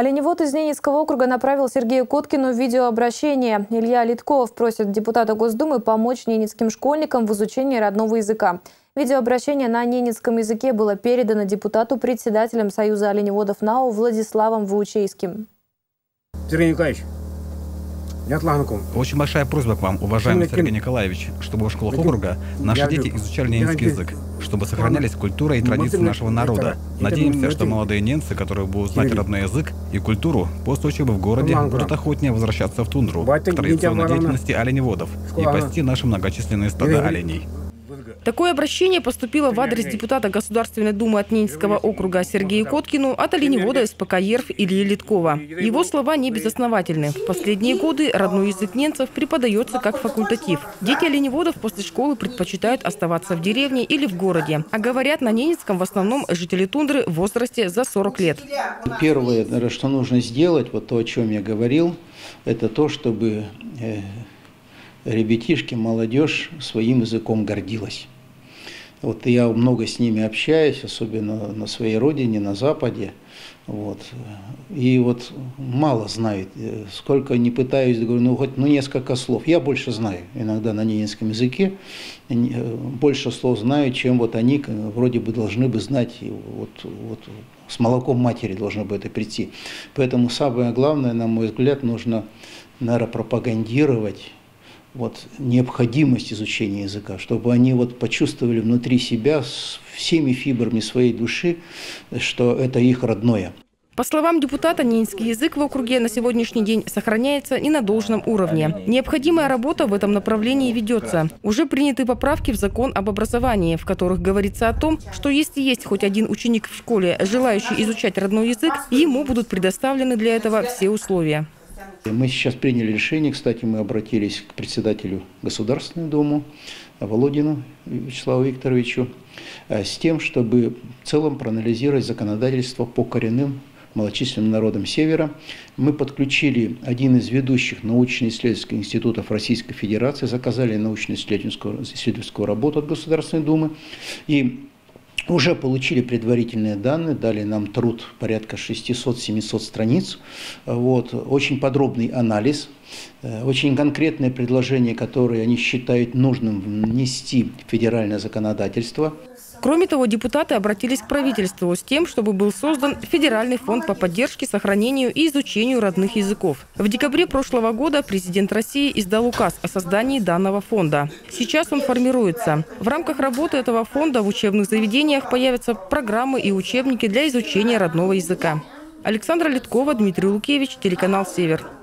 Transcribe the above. Оленевод из Ненецкого округа направил Сергею Коткину видеообращение. Илья Ледков просит депутата Госдумы помочь ненецким школьникам в изучении родного языка. Видеообращение на ненецком языке было передано депутату председателем Союза оленеводов НАО Владиславом Выучейским. Сергей Николаевич, очень большая просьба к вам, уважаемый Сергей Николаевич, чтобы в школах округа наши дети изучали ненецкий язык, чтобы сохранялись культура и традиции нашего народа. Надеемся, что молодые ненцы, которые будут знать родной язык и культуру, после учебы в городе будут охотнее возвращаться в тундру, к традиционной деятельности оленеводов и пасти наши многочисленные стада оленей. Такое обращение поступило в адрес депутата Государственной Думы от Ненецкого округа Сергею Коткину от оленевода СПК Ерф Ильи Ледкова. Его слова не безосновательны. В последние годы родной язык ненцев преподается как факультатив. Дети оленеводов после школы предпочитают оставаться в деревне или в городе. А говорят на ненецком в основном жители тундры в возрасте за 40 лет. Первое, наверное, что нужно сделать, вот то, о чем я говорил, это то, чтобы ребятишки, молодежь своим языком гордилась. Вот я много с ними общаюсь, особенно на своей родине, на Западе. Вот. И вот мало знают, сколько не пытаюсь, говорю, ну хоть несколько слов. Я больше знаю иногда на ненецком языке, больше слов знаю, чем вот они вроде бы должны бы знать, вот с молоком матери должно бы это прийти. Поэтому самое главное, на мой взгляд, нужно, наверное, пропагандировать необходимость изучения языка, чтобы они почувствовали внутри себя всеми фибрами своей души, что это их родное. По словам депутата, ненецкий язык в округе на сегодняшний день сохраняется не на должном уровне. Необходимая работа в этом направлении ведется. Уже приняты поправки в закон об образовании, в которых говорится о том, что если есть хоть один ученик в школе, желающий изучать родной язык, ему будут предоставлены для этого все условия. Мы сейчас приняли решение, кстати, мы обратились к председателю Государственной Думы Володину Вячеславу Викторовичу с тем, чтобы в целом проанализировать законодательство по коренным малочисленным народам Севера. Мы подключили один из ведущих научно-исследовательских институтов Российской Федерации, заказали научно-исследовательскую работу от Государственной Думы и уже получили предварительные данные, дали нам труд порядка 600-700 страниц. Очень подробный анализ, очень конкретные предложения, которые они считают нужным внести в федеральное законодательство. Кроме того, депутаты обратились к правительству с тем, чтобы был создан Федеральный фонд по поддержке, сохранению и изучению родных языков. В декабре прошлого года президент России издал указ о создании данного фонда. Сейчас он формируется. В рамках работы этого фонда в учебных заведениях появятся программы и учебники для изучения родного языка. Александра Литкова, Дмитрий Лукевич, телеканал «Север».